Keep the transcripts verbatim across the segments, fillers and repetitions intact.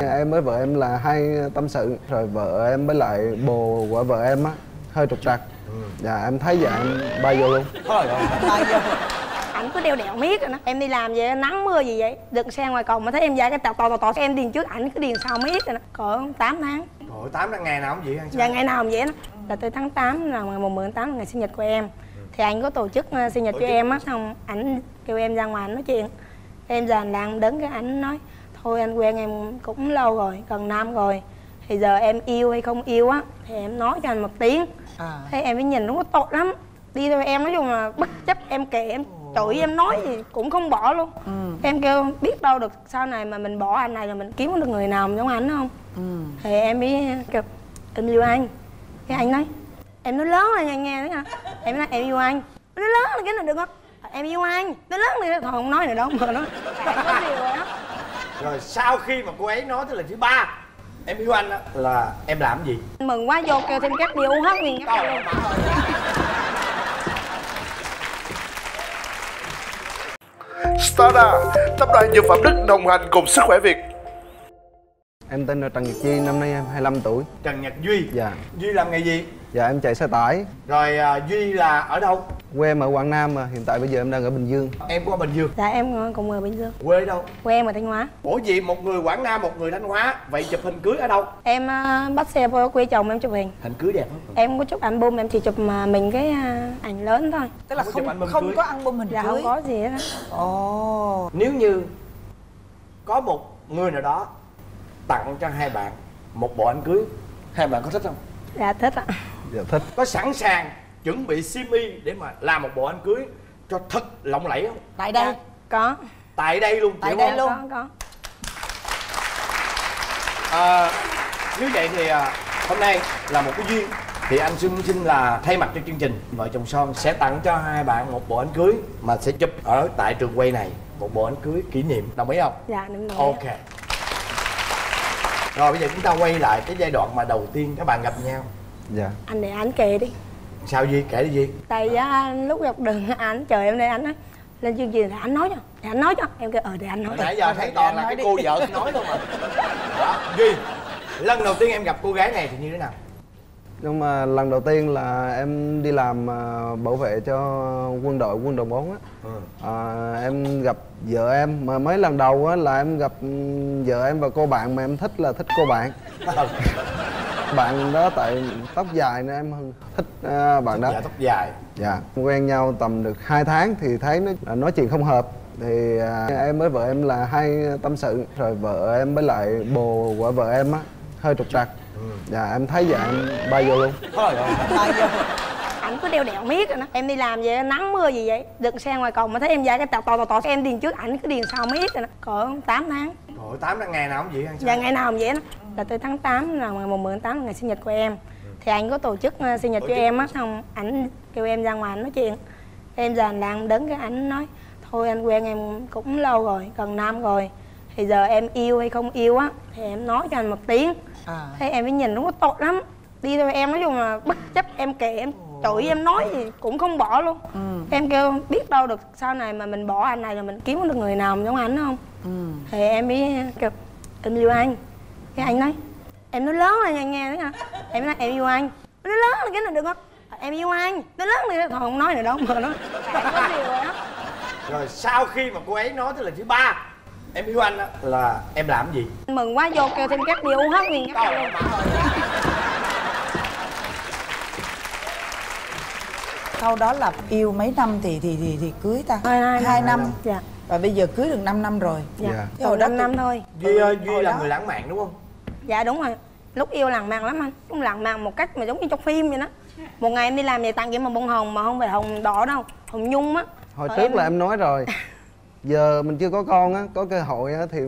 Em với vợ em là hai tâm sự, rồi vợ em với lại bồ của vợ em á hơi trục trặc. Dạ em thấy vậy em bay vô luôn. Ảnh cứ đeo đẹo miết rồi đó. Em đi làm vậy nắng mưa gì vậy, đừng xe ngoài cổng mà thấy em dài cái tò tò tò em điền trước ảnh cứ điền sau miết rồi đó. Cỡ tám tháng. Cỡ tám tháng ngày nào cũng vậy hay sao? Dạ ngày nào cũng vậy đó. Là tới tháng tám là ngày mười tháng tám là ngày sinh nhật của em. Thì anh có tổ chức sinh nhật cho em á, xong ảnh kêu em ra ngoài anh nói chuyện. Em già đang đứng cái ảnh nói thôi anh quen em cũng lâu rồi, gần năm rồi. Thì giờ em yêu hay không yêu á thì em nói cho anh một tiếng. À. Thế em mới nhìn nó tội lắm. Đi thôi em nói chung là bất chấp em kệ em chửi em nói gì cũng không bỏ luôn. Ừ. Em kêu biết đâu được sau này mà mình bỏ anh này là mình kiếm được người nào giống anh không? Ừ. Thì em mới kêu em yêu anh. Cái anh nói em nói lớn lên nghe đấy hả? Em nói em yêu anh. Nói lớn là cái này được không? Em yêu anh. Nói lớn thì thôi không nói nữa đâu mà nó. Có điều rồi đó. Rồi sau khi mà cô ấy nói tức là chữ ba em yêu anh á là em làm gì? Mừng quá vô kêu thêm các điều hết nguyên cái luôn. Stada, tập đoàn dược phẩm Đức đồng hành cùng sức khỏe Việt. Em tên là Trần Nhật Duy, năm nay em hai mươi lăm tuổi. Trần Nhật Duy. Dạ. Duy làm nghề gì? Dạ em chạy xe tải. Rồi uh, Duy là ở đâu? Quê em ở Quảng Nam mà hiện tại bây giờ em đang ở Bình Dương. Em có ở Bình Dương? Dạ em cũng ở Bình Dương. Quê đâu? Quê em ở Thanh Hóa. Ủa gì một người Quảng Nam một người Thanh Hóa, vậy chụp hình cưới ở đâu? Em uh, bắt xe vô quê chồng em chụp hình. Hình cưới đẹp không? Em có chụp album, em chỉ chụp mà mình cái uh, ảnh lớn thôi. Tức là không không, không có album hình dạ, cưới. Không có gì hết. Ồ. Oh. Nếu như có một người nào đó tặng cho hai bạn một bộ ảnh cưới, hai bạn có thích không? Dạ thích ạ. Dạ thích. Có sẵn sàng chuẩn bị xiêm y để mà làm một bộ ảnh cưới cho thật lộng lẫy không? Tại đây. Dạ, có. Tại đây luôn. Tại đây không? Luôn. Có, có. À, như vậy thì hôm nay là một cái duyên. Thì anh xin xin là thay mặt cho chương trình Vợ Chồng Son sẽ tặng cho hai bạn một bộ ảnh cưới mà sẽ chụp ở tại trường quay này. Một bộ ảnh cưới kỷ niệm, đồng ý không? Dạ đúng rồi. Ok. Rồi bây giờ chúng ta quay lại cái giai đoạn mà đầu tiên các bạn gặp nhau. Dạ. Anh để anh kể đi. Sao Duy kể đi Duy? Tại à. Lúc gặp đường anh chờ em đây anh á lên chương trình thì anh nói cho, thì anh nói cho em kêu ờ để anh nói. Nãy giờ thấy toàn là cái cô vợ nói thôi mà. Đó. Duy, lần đầu tiên em gặp cô gái này thì như thế nào? Nhưng mà lần đầu tiên là em đi làm bảo vệ cho quân đội quân đội bốn á. Ừ. À, em gặp vợ em mà mấy lần đầu á là em gặp vợ em và cô bạn mà em thích là thích cô bạn. Ừ. Bạn đó tại tóc dài nên em thích uh, bạn đó. Dạ tóc dài. Dạ quen nhau tầm được hai tháng thì thấy nó nói chuyện không hợp thì uh, em với vợ em là hai tâm sự, rồi vợ em với lại bồ của vợ em á hơi trục trặc. Ừ. Dạ em thấy vậy em bay vô luôn. Thôi rồi. Bay vô. Ảnh cứ đeo đẹo miết rồi đó. Em đi làm vậy nắng mưa gì vậy, đừng xe ngoài cổng mà thấy em dài cái tò tò tò tò em điền trước ảnh cứ điền sau miết rồi đó. Cỡ tám tháng. Cỡ tám tháng ngày nào cũng vậy hay sao? Dạ ngày nào cũng vậy đó. Là tới tháng tám là ngày mười tháng tám là ngày sinh nhật của em. Ừ. Thì anh có tổ chức sinh nhật tổ cho chức. Em á, xong ảnh kêu em ra ngoài anh nói chuyện. Em già đang đứng cái ảnh nói thôi anh quen em cũng lâu rồi, gần năm rồi. Thì giờ em yêu hay không yêu á thì em nói cho anh một tiếng. À. Thế em mới nhìn nó có tội lắm. Đi thôi em nói chung là bất chấp em kệ em chửi em nói gì cũng không bỏ luôn. Ừ. Em kêu biết đâu được sau này mà mình bỏ anh này là mình kiếm được người nào giống anh không? Ừ. Thì em mới kêu em yêu anh. Cái anh nói em nói lớn lên nghe nghe đấy hả? Em nói em yêu anh. Nói lớn là cái này được không? Em yêu anh. Nói lớn thì thôi không nói nữa đâu mà nó. Có điều rồi đó. Rồi sau khi mà cô ấy nói tức là chữ ba em yêu anh á là em làm gì? Mừng quá vô kêu thêm các điều hết nguyên cái luôn. Sau đó là yêu mấy năm thì thì thì, thì cưới ta? hai năm. Dạ. Và bây giờ cưới được năm năm rồi. Dạ. Hồi đó năm thôi. Duy ơi, Duy là người lãng mạn đúng không? Dạ đúng rồi. Lúc yêu lãng mạn lắm anh. Cũng lãng mạn một cách mà giống như trong phim vậy đó. Một ngày em đi làm về tặng cho mà bông hồng mà không phải hồng đỏ đâu, hồng nhung á. Hồi trước là em nói rồi. Giờ mình chưa có con á, có cơ hội á thì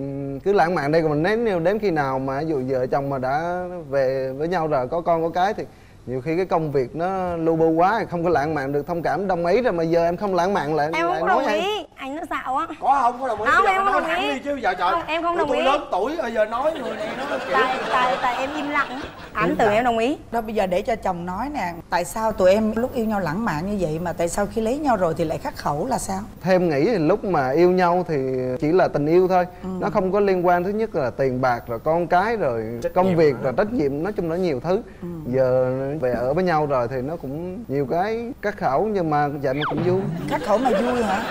cứ lãng mạn đây, còn mình nếu đến khi nào mà dù vợ chồng mà đã về với nhau rồi có con có cái thì nhiều khi cái công việc nó lu bu quá không có lãng mạn được, thông cảm đồng ý rồi mà giờ em không lãng mạn lại em lại không nói đồng ý. anh nó xạo á. Có không? Có đồng ý? Không, em không đồng ý chứ giờ trời. Em không đồng ý. Tôi lớn tuổi bây giờ nói người này nó kiểu. Tại tại tại em im lặng. Ảnh tưởng em đồng ý. Đó bây giờ để cho chồng nói nè, tại sao tụi em lúc yêu nhau lãng mạn như vậy mà tại sao khi lấy nhau rồi thì lại khắc khẩu là sao? Thêm nghĩ thì lúc mà yêu nhau thì chỉ là tình yêu thôi, ừ. Nó không có liên quan, thứ nhất là tiền bạc rồi con cái rồi trách công việc hả? Rồi trách nhiệm, nói chung là nhiều thứ. Ừ. Giờ về ở với nhau rồi thì nó cũng nhiều cái khắc khẩu nhưng mà vậy mà cũng vui. Khắc khẩu mà vui hả?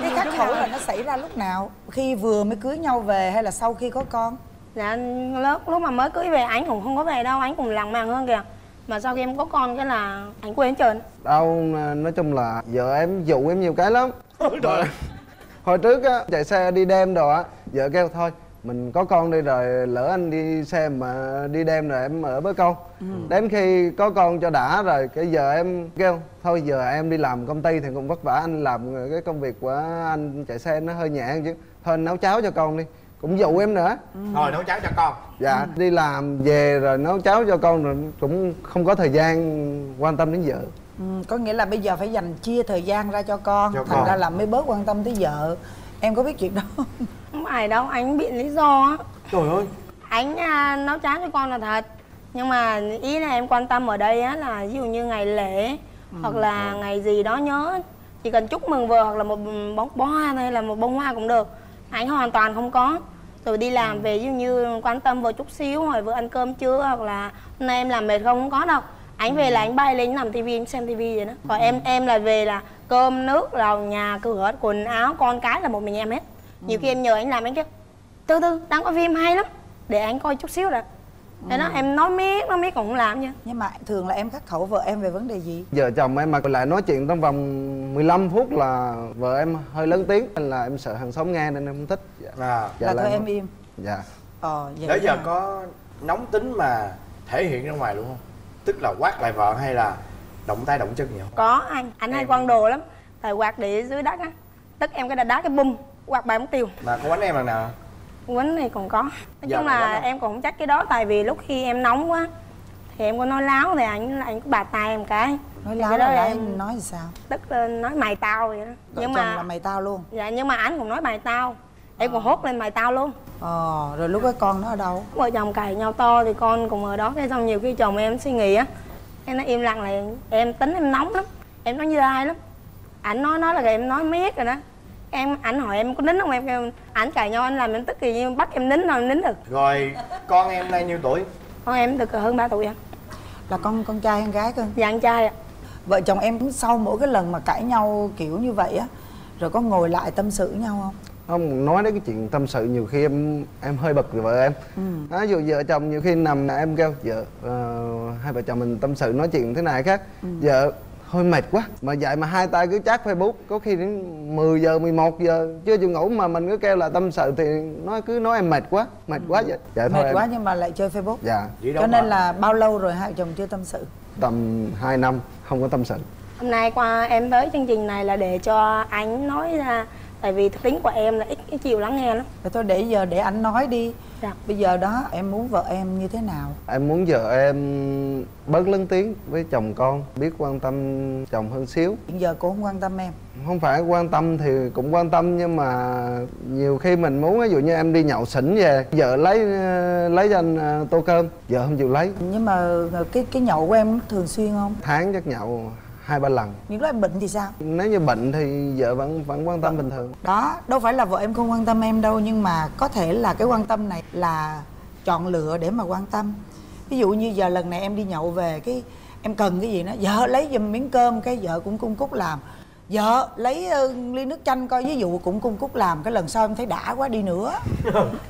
Cái khắc khẩu là nó xảy ra lúc nào? Khi vừa mới cưới nhau về hay là sau khi có con? Dạ lúc lúc mà mới cưới về ảnh cũng không có về đâu, ảnh cũng lằng màng hơn kìa. Mà sau khi em có con cái là ảnh quên hết trơn. Đâu, nói chung là vợ em dụ em nhiều cái lắm. Rồi. Hồi trước á, chạy xe đi đêm rồi á, vợ kêu thôi mình có con đi rồi lỡ anh đi xe mà đi đêm rồi em ở với con. Ừ. Đến khi có con cho đã rồi cái giờ em kêu thôi giờ em đi làm công ty thì cũng vất vả, anh làm cái công việc của anh chạy xe nó hơi nhẹ chứ, thôi anh nấu cháo cho con đi, cũng dụ em nữa. Ừ. Thôi nấu cháo cho con. Dạ. Ừ. Đi làm về rồi nấu cháo cho con rồi cũng không có thời gian quan tâm đến vợ. Ừ, có nghĩa là bây giờ phải dành chia thời gian ra cho con, cho thành con. Ra là mới bớt quan tâm tới vợ. Em có biết chuyện đó không? Không phải đâu, anh bị lý do á. Trời ơi. Anh à, nấu cháo cho con là thật. Nhưng mà ý là em quan tâm ở đây á là ví dụ như ngày lễ, ừ, hoặc là ừ, ngày gì đó nhớ, chỉ cần chúc mừng vợ hoặc là một bó hoa hay là một bông hoa cũng được. Anh hoàn toàn không có. Rồi đi làm về ví dụ như quan tâm vợ chút xíu, hỏi vợ ăn cơm chưa hoặc là hôm nay em làm mệt không, không có đâu. Anh về là anh bay lên nằm tivi, anh xem tivi vậy đó. Còn em em là về là cơm nước, rào nhà, cửa, quần áo, con cái là một mình em hết. Nhiều khi em nhờ anh làm anh kêu Tư Tư đang có phim hay lắm, để anh coi chút xíu rồi. Thế đó, em nói miết, nói miết còn không làm nha. Nhưng mà thường là em khắc khẩu vợ em về vấn đề gì? Vợ chồng em mà lại nói chuyện trong vòng mười lăm phút là vợ em hơi lớn tiếng, nên là em sợ hàng xóm nghe nên em không thích. À, dạ là, là thôi em im. Dạ. Ờ, vậy nãy giờ à, có nóng tính mà thể hiện ra ngoài luôn không? Tức là quát lại vợ hay là động tay động chân nhiều? Có anh, anh em hay quăng đồ lắm. Tại quạt để dưới đất á, tức em cái đá đá cái bùm, quạt bài móng tiêu. Mà có đánh em lần nào? Quýnh thì còn có. Nói giờ chung là em còn không trách cái đó. Tại vì lúc khi em nóng quá thì em có nói láo thì anh, anh có bà tay em cái. Nói láo cái đó là em nói gì sao? Tức là nói mày tao vậy đó. Đợi nhưng mà là mày tao luôn. Dạ nhưng mà anh cũng nói mày tao. Em à, còn hốt lên mày tao luôn. Ờ à, rồi lúc đó con nó ở đâu? Vợ chồng cãi nhau to thì con cũng ở đó. Thế xong nhiều khi chồng em suy nghĩ á, em nói im lặng là em tính em nóng lắm, em nói như ai lắm. Ảnh nói nói là em nói miết rồi đó. Em, ảnh hỏi em có nín không, em kêu ảnh cãi nhau anh làm em tức thì như bắt em nín nào em nín được. Rồi con em nay nhiêu tuổi? Con em được hơn ba tuổi ạ. Là con con trai con gái cơ? Dạ con trai ạ. Vợ chồng em sau mỗi cái lần mà cãi nhau kiểu như vậy á, rồi có ngồi lại tâm sự nhau không? Không, nói đến cái chuyện tâm sự nhiều khi em em hơi bực về vợ em. Ừ. Đó, dù vợ chồng nhiều khi nằm em kêu vợ uh, hai vợ chồng mình tâm sự nói chuyện thế này khác. Ừ. Vợ hơi mệt quá mà dạy mà hai tay cứ chát Facebook có khi đến mười giờ mười một giờ chưa chịu ngủ mà mình cứ kêu là tâm sự thì nó cứ nói em mệt quá mệt quá vậy, vậy mệt thôi quá em... nhưng mà lại chơi Facebook. Dạ cho nên mà. Là bao lâu rồi hai chồng chưa tâm sự? Tầm hai năm không có tâm sự. Hôm nay qua em tới chương trình này là để cho anh nói ra, tại vì tính của em là ít cái chiều lắng nghe lắm. Rồi thôi để giờ để anh nói đi. Dạ. Bây giờ đó em muốn vợ em như thế nào? Em muốn vợ em bớt lớn tiếng với chồng con, biết quan tâm chồng hơn xíu. Hiện giờ cô không quan tâm em? Không phải quan tâm thì cũng quan tâm nhưng mà nhiều khi mình muốn ví dụ như em đi nhậu xỉn về vợ lấy lấy cho anh tô cơm, vợ không chịu lấy. Nhưng mà cái cái nhậu của em thường xuyên không? Tháng chắc nhậu hai ba lần. Những lúc em bệnh thì sao? Nếu như bệnh thì vợ vẫn vẫn quan tâm bình thường. Đó, đâu phải là vợ em không quan tâm em đâu, nhưng mà có thể là cái quan tâm này là chọn lựa để mà quan tâm. Ví dụ như giờ lần này em đi nhậu về cái em cần cái gì đó, vợ lấy giùm miếng cơm cái vợ cũng cung cúc làm, vợ lấy uh, ly nước chanh coi ví dụ cũng cung cúc làm, cái lần sau em thấy đã quá đi nữa.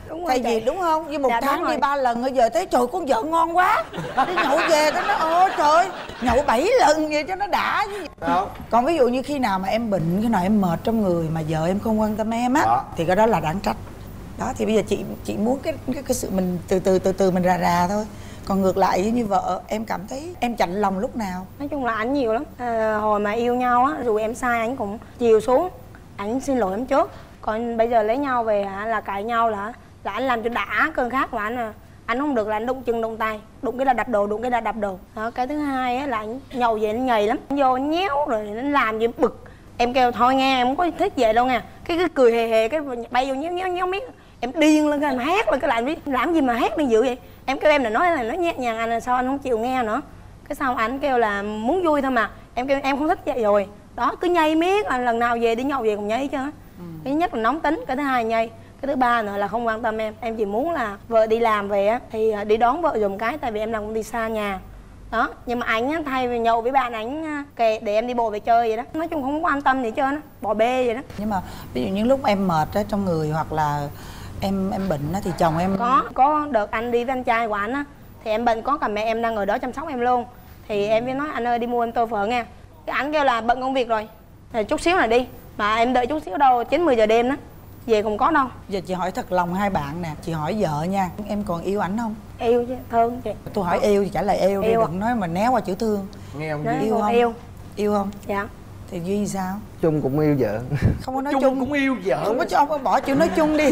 Đúng rồi, tại vì đúng không? Như một dạ, tháng đi ba lần bây giờ thấy trời con vợ ngon quá đi nhậu về cái nó ô trời nhậu bảy lần vậy cho nó đã chứ. Còn ví dụ như khi nào mà em bệnh khi nào em mệt trong người mà vợ em không quan tâm em á đó, thì cái đó là đáng trách. Đó thì bây giờ chị chị muốn cái cái, cái sự mình từ từ từ từ mình rà rà thôi. Còn ngược lại như vợ, em cảm thấy em chạnh lòng lúc nào? Nói chung là ảnh nhiều lắm. À, hồi mà yêu nhau á, dù em sai ảnh cũng chiều xuống, ảnh xin lỗi em trước. Còn bây giờ lấy nhau về hả, là cãi nhau là là anh làm cho đã cơn khát của anh à. Anh không được là anh đụng chân đụng tay, đụng cái là đập đồ, đụng cái là đập đồ. Đó, cái thứ hai á, là ảnh nhậu về anh nhầy lắm. Anh vô anh nhéo rồi anh làm gì bực. Em kêu thôi nghe, em không có thích về đâu nha. Cái cái cười hề hề, cái bay vô nhéo nhéo nhéo miếng. Em điên lên, cái em hét lên, cái làm làm gì mà hét lên dữ vậy. Em kêu em là nói là nói nhẹ nhàng anh là sao anh không chịu nghe nữa. Cái sau anh kêu là muốn vui thôi mà. Em kêu em không thích vậy rồi. Đó, cứ nhây miết, lần nào về đi nhậu về cùng nhây chứ. Ừ. Cái nhất là nóng tính, cái thứ hai nhây. Cái thứ ba nữa là không quan tâm em. Em chỉ muốn là vợ đi làm về á thì đi đón vợ dùm cái, tại vì em làm cũng đi xa nhà. Đó, nhưng mà ảnh á, thay vì nhậu với bạn ảnh kệ để em đi bộ về chơi vậy đó. Nói chung không quan tâm gì hết trơn, bỏ bê vậy đó. Nhưng mà ví dụ như lúc em mệt á trong người hoặc là em em bệnh á thì chồng em có có đợt anh đi với anh trai của ảnh á thì em bệnh có cả mẹ em đang ở đó chăm sóc em luôn. Thì em mới nói anh ơi đi mua em tô phở nghe. Cái ảnh kêu là bận công việc rồi, rồi chút xíu là đi. Mà em đợi chút xíu đâu chín mười giờ đêm đó. Về không có đâu. Giờ chị hỏi thật lòng hai bạn nè, chị hỏi vợ nha, em còn yêu ảnh không? Yêu chứ, thương chị. Tôi hỏi yêu thì trả lời yêu, yêu. Đừng nói mà né qua chữ thương. Nghe không? Yêu không? Yêu. Yêu không? Dạ. Thì Duy sao? Chung cũng yêu vợ. Không có nói chung, chung cũng yêu vợ. Không có chung, không bỏ chữ nói chung đi.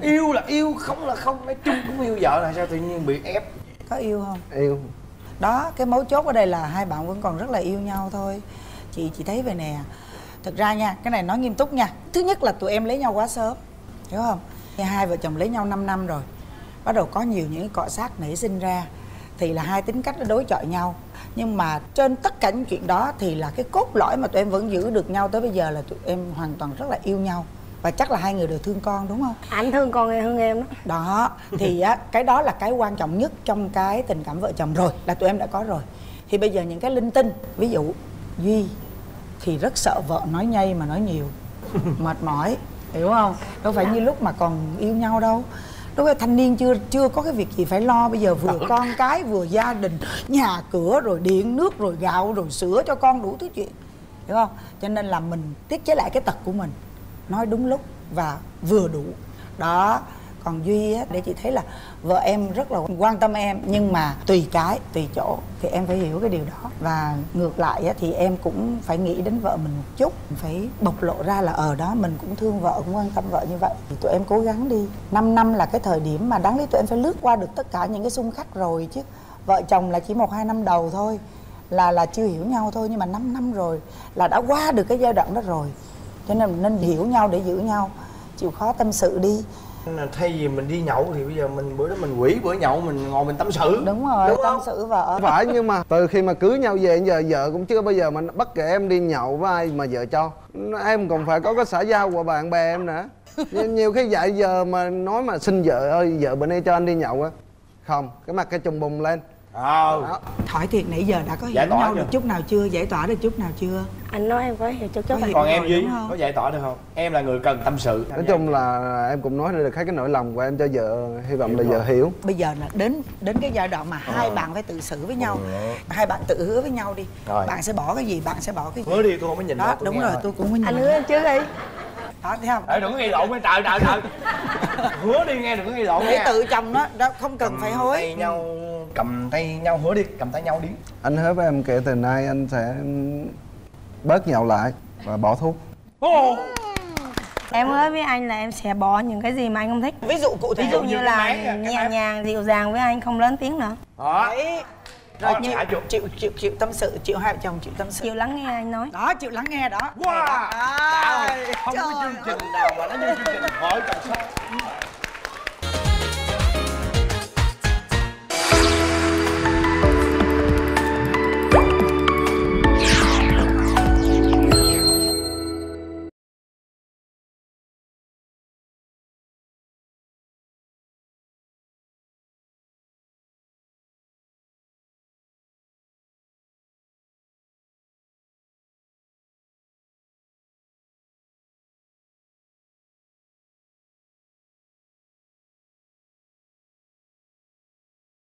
Yêu là yêu, không là không, nói chung cũng yêu vợ là sao tự nhiên bị ép. Có yêu không? Yêu. Đó, cái mấu chốt ở đây là hai bạn vẫn còn rất là yêu nhau thôi. Chị chị thấy vậy nè. Thực ra nha, cái này nói nghiêm túc nha. Thứ nhất là tụi em lấy nhau quá sớm, hiểu không? Hai vợ chồng lấy nhau năm năm rồi, bắt đầu có nhiều những cọ xát nảy sinh ra, thì là hai tính cách nó đối chọi nhau. Nhưng mà trên tất cả những chuyện đó thì là cái cốt lõi mà tụi em vẫn giữ được nhau tới bây giờ là tụi em hoàn toàn rất là yêu nhau. Và chắc là hai người đều thương con đúng không? Anh thương con hơn em đó. Đó, thì á, cái đó là cái quan trọng nhất trong cái tình cảm vợ chồng rồi, là tụi em đã có rồi. Thì bây giờ những cái linh tinh, ví dụ Duy thì rất sợ vợ nói nhây mà nói nhiều, mệt mỏi, hiểu không? Đâu phải như lúc mà còn yêu nhau đâu. Lúc đó thanh niên chưa chưa có cái việc gì phải lo. Bây giờ vừa con cái, vừa gia đình, nhà cửa, rồi điện nước, rồi gạo, rồi sữa cho con, đủ thứ chuyện, hiểu không? Cho nên là mình tiết chế lại cái tật của mình, nói đúng lúc và vừa đủ. Đó, còn Duy á, để chị thấy là vợ em rất là quan tâm em, nhưng mà tùy cái, tùy chỗ. Thì em phải hiểu cái điều đó. Và ngược lại á, thì em cũng phải nghĩ đến vợ mình một chút. Mình phải bộc lộ ra là ở đó mình cũng thương vợ, cũng quan tâm vợ như vậy. Thì tụi em cố gắng đi. Năm năm là cái thời điểm mà đáng lý tụi em phải lướt qua được tất cả những cái xung khắc rồi chứ. Vợ chồng là chỉ một hai năm đầu thôi, Là là chưa hiểu nhau thôi. Nhưng mà năm năm rồi là đã qua được cái giai đoạn đó rồi. Cho nên mình nên hiểu nhau để giữ nhau. Chịu khó tâm sự đi. Thay vì mình đi nhậu thì bây giờ mình bữa đó mình quỷ bữa nhậu mình ngồi mình tâm sự. Đúng rồi, đúng tâm sự vợ. Phải, nhưng mà từ khi mà cưới nhau về giờ vợ cũng chưa bao giờ mà bất kể em đi nhậu với ai mà vợ cho. Em còn phải có cái xã giao của bạn bè em nữa. Nhiều khi dạy giờ mà nói mà xin vợ ơi vợ bữa nay cho anh đi nhậu á, không, cái mặt cái trùng bùng lên. Ờ à. Hỏi thiệt nãy giờ đã có hiểu nhau được chút nào chưa? Giải tỏa được chút nào chưa? Anh nói em phải hiểu chút chút. Còn em Duy có giải tỏa được không? Em là người cần tâm sự. Nói chung là em cũng nói được hết cái nỗi lòng của em cho vợ. Hy vọng là vợ hiểu. Bây giờ là đến đến cái giai đoạn mà ờ. hai bạn phải tự xử với nhau. ừ. Hai bạn tự hứa với nhau đi. Rồi. Bạn sẽ bỏ cái gì, bạn sẽ bỏ cái gì. Hứa đi, tôi không có nhìn đó. Đúng rồi, tôi cũng muốn nhìn. Anh hứa em trước đi. Đó, thấy không? Đừng có gây lộn với trời trời trời. Hứa đi nghe, đừng có gây lộn nghe. Tự chồng đó, đó không cần phải hối nhau. Cầm tay nhau, hứa đi, cầm tay nhau đi. Anh hứa với em kể từ nay anh sẽ bớt nhậu lại và bỏ thuốc. oh. Em hứa với anh là em sẽ bỏ những cái gì mà anh không thích. Ví dụ cụ thể, ví dụ như là nhẹ nhàng, dịu dàng với anh, không lớn tiếng nữa. Đấy. Rồi chịu, chịu, chịu, chịu tâm sự, chịu hai chồng, chịu tâm sự. Chịu lắng nghe anh nói. Đó, chịu lắng nghe đó. Wow. Không có chương trình nào mà nó như chương trình Vợ Chồng Son.